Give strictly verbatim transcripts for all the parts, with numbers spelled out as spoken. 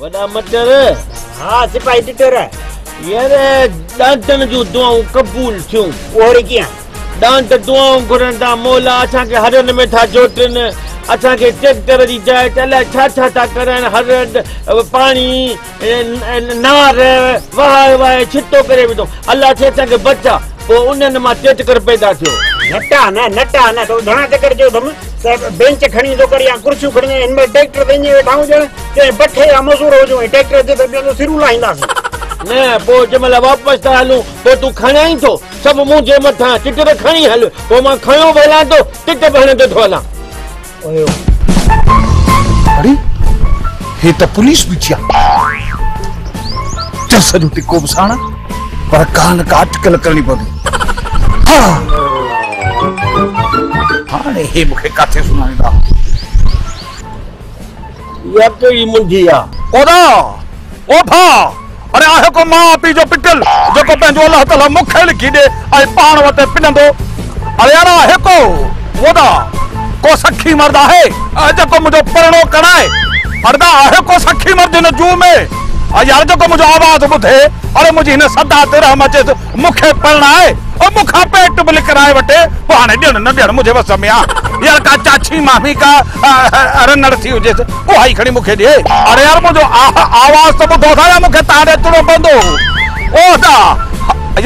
वड़ा मटर हाँ सिपाही टिटर यार दांतन जो दुआओं कबूल थियूं और क्या दांत दुआओं करन दा मौला असा के हरन में था जोटन असा के ट्रैक्टर दी जाए चला छा छा ता करन हरद पानी नार वाह वाह छिट्टो करे भी तो अल्लाह से असा के बचा वो उनन मा चेट कर पैदा थियो नटा ना नटा ना तो घणा चक्कर जो तुम बेंच खणी तो कर या कुर्सी खणी इन में ट्रैक्टर बेंजे बैठाऊं जण के बठे या मजूर हो जो ट्रैक्टर दे तो बेनो सिरू लाइंदा ने पो जमल वापस ता हलूं तो तू खणाई तो सब मु जे मथा टिटर खणी हल तो मा खयो भला तो टिट भण तो धोला ओयो अरे हे त पुलिस बिचिया चल सजो टिको बसाना पर कान का अटकल करनी पड़ी हां हां हे मुखे काथे सुनाईदा या तो ई मुंजिया ओदा ओफा अरे आहे को मां पी जो पिटल जो को पंजो अल्लाह ताला मुखे लिखी दे आ पाण वते पिनंदो अरे यार आहे को वदा को सखी मर्दा है आ जो को मुजो परनो कणाए मर्दा आहे को सखी मर्द न जू में आ यार जो को मुजो आवाज बुधे अरे मुजी ने सदा तेरा मचे मुखे परणाए और मुखा पेट बल कराए वटे पाणे देण न देण मुझे वस में आ यार का चाची मामी का रनड़ थी हो जैसे कोई खड़ी मुखे दे अरे यार मुझे आवाज तो बुधो था या मुखे तारे तुरो बंदो ओदा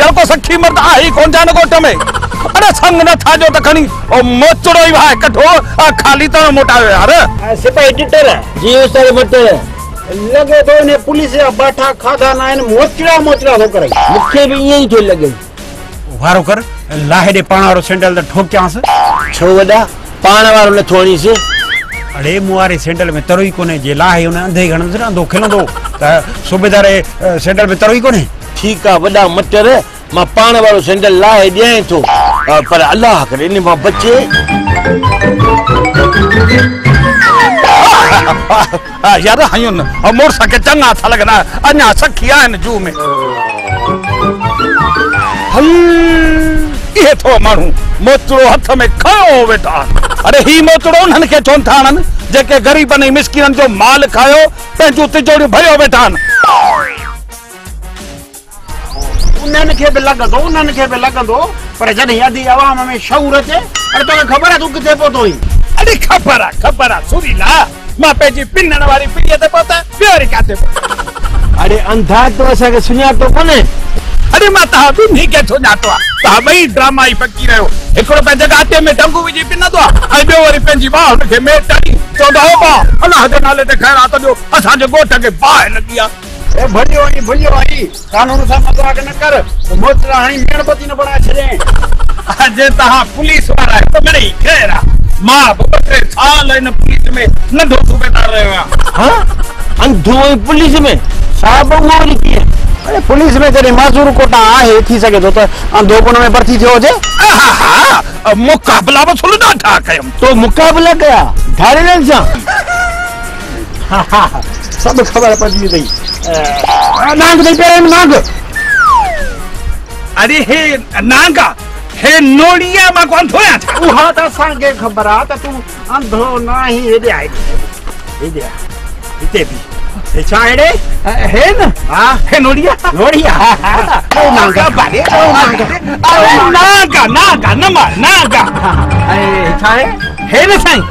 यार को सखी मर्द आई कोन जान गोट में अरे संग न था जो त खणी ओ मोचड़ो ही भाई कठो खाली तो मोटा यार सिपाही टिटर जी सर मटर लगे तो ने पुलिस बैठा खादा ना इन मोचड़ा मोचड़ा हो करे मुखे भी यही थे लगे वारो कर लाहे दे पाणारो सेंडल द ठोक्यास छो वडा पाण वारो न थोणी से अरे मुआरे सेंडल में तरोई कोने जे लाहे उन अंधे गण दो खेलंदो त सूबेदार सेंडल में तरोई कोने ठीक आ वडा मटर मा पाण वारो सेंडल लाहे दे तो पर अल्लाह करे इन मा बचे यार हयन मोर सके चंगा था लगना अन्या सखिया न जू में हल ये तो मानू मोचड़ो हाथ में खाओ बेटा अरे ही मोचड़ो नन के चोन थानन जेके गरीब ने मिस्किनन जो माल खायो पेजो तिजोरी भयो बेटान उनन के बे लगदो उनन के बे लगदो पर जने आदि आवाम में शौर थे अरे तो खबर है तू किथे पोतो ही अरे खबर है खबर है सुरीला मां पेजी पिनन वाली पिए ते पोता बेरी काते अरे अंधा तो असा के सुनिया तो कोने अरे माता तू नहीं के छो जातो ता भाई ड्रामा ही फकी रहो एकड़ो पे जगाते में डंगू विजी पिन दो आ बे वरी पंजी बाल के मेटाई चौदह बा अल्लाह के नाले ते खैर आतो जो असा जो गोट के बाह लगिया ए भलियो आई भलियो आई कानून सा मजाक न कर मोचरा हाई मेणबत्ती न बना छरे जे तहा पुलिस वाला है तो मेरे घेरा मां बकरे साल इन पुलिस में नंदो सूबेदार रहा हां अंधो पुलिस में साहब मोरी की अरे पुलिस में जरे माजूर कोटा आहे थी सके तो अंधो कोन में भर्ती थियो जे आहा मुकाबला में सुन ना था कयम तो मुकाबला गया धारेल जा सब खबर पड़ी गई नांग नहीं पेरे नांग अरे हे नांगा हे नोड़िया मा कोन थोया था उहा त संगे खबर आ त तू अंधो नाही हेदे आई हेदे इते भी छाड़े है ना हां है नोड़िया नोड़िया ओ नागा बाले ओ नागा ओ नागा नागा नमा नागा ए छाए है ना साईं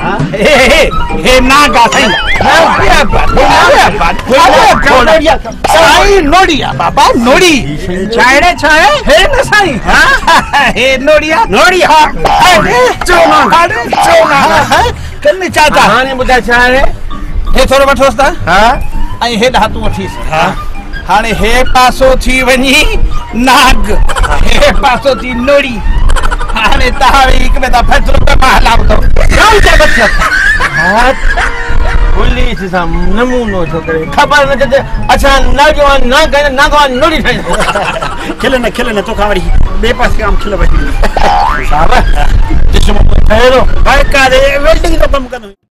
हे हे हे नागा साईं नागा बाले नागा नोड़िया साईं नोड़िया बाबा नोड़ी छाड़े छाए है ना साईं हां हे नोड़िया नोड़िया अरे जो नागा जो नागा कन्ने चाचा हाने बुधा छाए हे थोरो बठोसता हां आई हे धातु उठी हां हाने हे पासो थी वनी नाग हे पासो थी नोड़ी हाने तावे एक में ता फसरो पे महलाव तो जान जा बच्चा हां बोली इस सा नमूनो छोकरे खबर न जदे अच्छा नौजवान ना गए ना गवा नोड़ी थे खेले ना खेले ना तो कावरी बे पास काम खेले भाई साहब जिसमें ठहरो भाई का रे वेल्डिंग तो कम कर